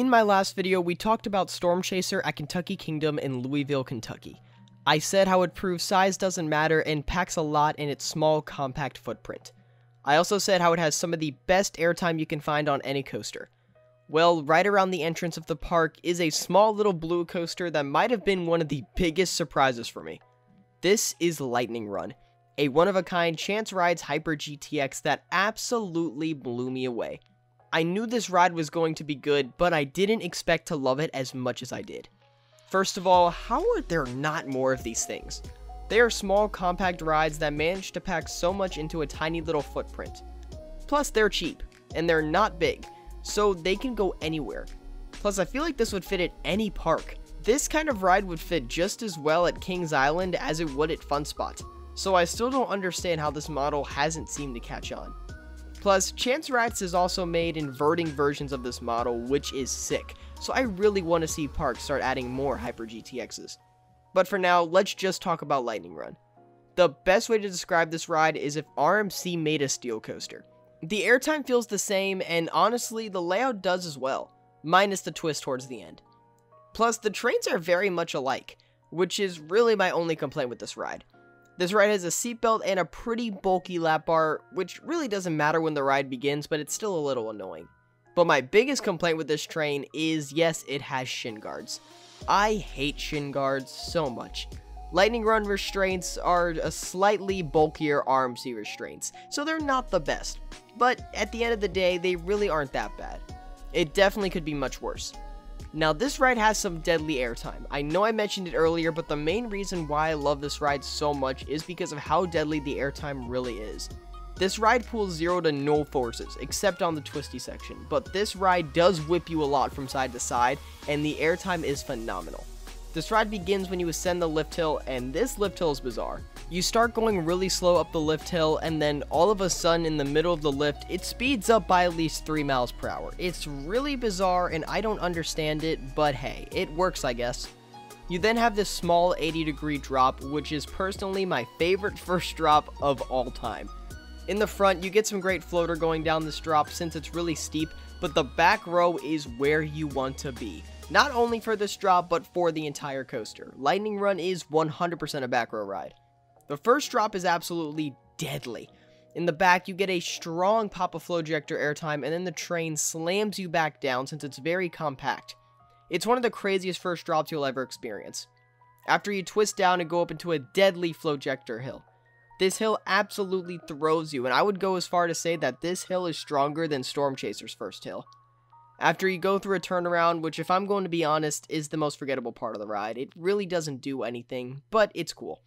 In my last video, we talked about Storm Chaser at Kentucky Kingdom in Louisville, Kentucky. I said how it proves size doesn't matter and packs a lot in its small, compact footprint. I also said how it has some of the best airtime you can find on any coaster. Well, right around the entrance of the park is a small little blue coaster that might have been one of the biggest surprises for me. This is Lightning Run, a one-of-a-kind Chance Rides Hyper GTX that absolutely blew me away. I knew this ride was going to be good, but I didn't expect to love it as much as I did. First of all, how are there not more of these things? They are small, compact rides that manage to pack so much into a tiny little footprint. Plus, they're cheap, and they're not big, so they can go anywhere. Plus, I feel like this would fit at any park. This kind of ride would fit just as well at Kings Island as it would at Funspot, so I still don't understand how this model hasn't seemed to catch on. Plus, Chance Rides has also made inverting versions of this model, which is sick, so I really want to see parks start adding more Hyper GTXs. But for now, let's just talk about Lightning Run. The best way to describe this ride is if RMC made a steel coaster. The airtime feels the same, and honestly, the layout does as well, minus the twist towards the end. Plus, the trains are very much alike, which is really my only complaint with this ride. This ride has a seatbelt and a pretty bulky lap bar, which really doesn't matter when the ride begins, but it's still a little annoying. But my biggest complaint with this train is, yes, it has shin guards. I hate shin guards so much. Lightning Run restraints are a slightly bulkier RMC restraints, so they're not the best, but at the end of the day, they really aren't that bad. It definitely could be much worse. Now, this ride has some deadly airtime. I know I mentioned it earlier, but the main reason why I love this ride so much is because of how deadly the airtime really is. This ride pulls 0 to no forces, except on the twisty section, but this ride does whip you a lot from side to side, and the airtime is phenomenal. This ride begins when you ascend the lift hill, and this lift hill is bizarre. You start going really slow up the lift hill, and then all of a sudden in the middle of the lift, it speeds up by at least 3 miles per hour. It's really bizarre, and I don't understand it, but hey, it works, I guess. You then have this small 80-degree drop, which is personally my favorite first drop of all time. In the front, you get some great floater going down this drop since it's really steep, but the back row is where you want to be. Not only for this drop, but for the entire coaster. Lightning Run is 100% a back row ride. The first drop is absolutely deadly. In the back, you get a strong pop of flow ejector airtime, and then the train slams you back down since it's very compact. It's one of the craziest first drops you'll ever experience. After you twist down and go up into a deadly flow ejector hill. This hill absolutely throws you, and I would go as far to say that this hill is stronger than Storm Chaser's first hill. After you go through a turnaround, which if I'm going to be honest, is the most forgettable part of the ride. It really doesn't do anything, but it's cool.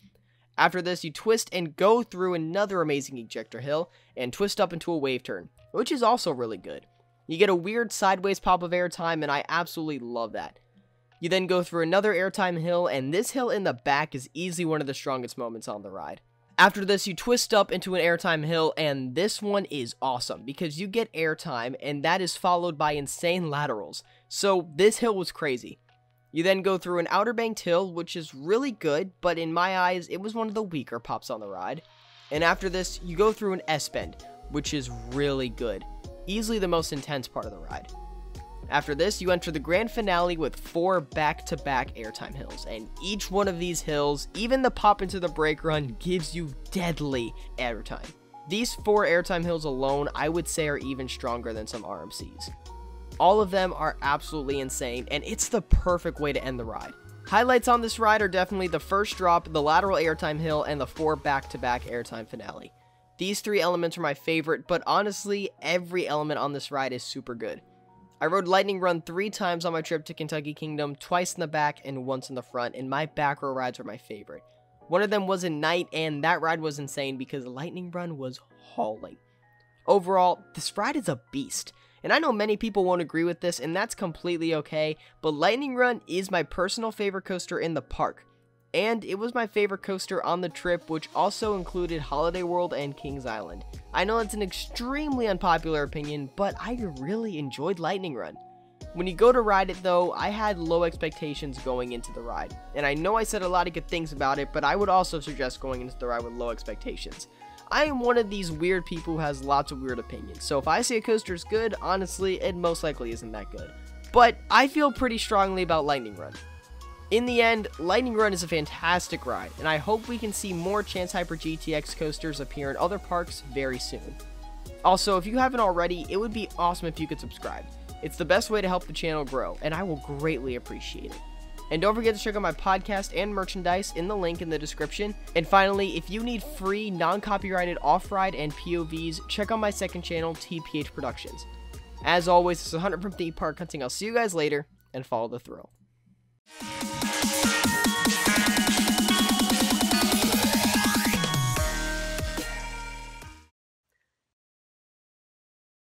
After this, you twist and go through another amazing ejector hill, and twist up into a wave turn, which is also really good. You get a weird sideways pop of airtime, and I absolutely love that. You then go through another airtime hill, and this hill in the back is easily one of the strongest moments on the ride. After this, you twist up into an airtime hill, and this one is awesome because you get airtime, and that is followed by insane laterals, so this hill was crazy. You then go through an outer banked hill, which is really good, but in my eyes, it was one of the weaker pops on the ride. And after this, you go through an S-bend, which is really good, easily the most intense part of the ride. After this, you enter the grand finale with 4 back-to-back airtime hills, and each one of these hills, even the pop into the brake run, gives you deadly airtime. These 4 airtime hills alone, I would say, are even stronger than some RMCs. All of them are absolutely insane, and it's the perfect way to end the ride. Highlights on this ride are definitely the first drop, the lateral airtime hill, and the 4 back-to-back airtime finale. These 3 elements are my favorite, but honestly, every element on this ride is super good. I rode Lightning Run 3 times on my trip to Kentucky Kingdom, twice in the back and once in the front, and my back row rides were my favorite. One of them was at night, and that ride was insane because Lightning Run was hauling. Overall, this ride is a beast, and I know many people won't agree with this, and that's completely okay, but Lightning Run is my personal favorite coaster in the park, and it was my favorite coaster on the trip, which also included Holiday World and Kings Island. I know it's an extremely unpopular opinion, but I really enjoyed Lightning Run. When you go to ride it though, I had low expectations going into the ride, and I know I said a lot of good things about it, but I would also suggest going into the ride with low expectations. I am one of these weird people who has lots of weird opinions, so if I say a coaster is good, honestly, it most likely isn't that good. But I feel pretty strongly about Lightning Run. In the end, Lightning Run is a fantastic ride, and I hope we can see more Chance Hyper GTX coasters appear in other parks very soon. Also, if you haven't already, it would be awesome if you could subscribe. It's the best way to help the channel grow, and I will greatly appreciate it. And don't forget to check out my podcast and merchandise in the link in the description. And finally, if you need free, non-copyrighted off-ride and POVs, check out my second channel, TPH Productions. As always, this is Hunter from Theme Park Hunting. I'll see you guys later, and follow the thrill.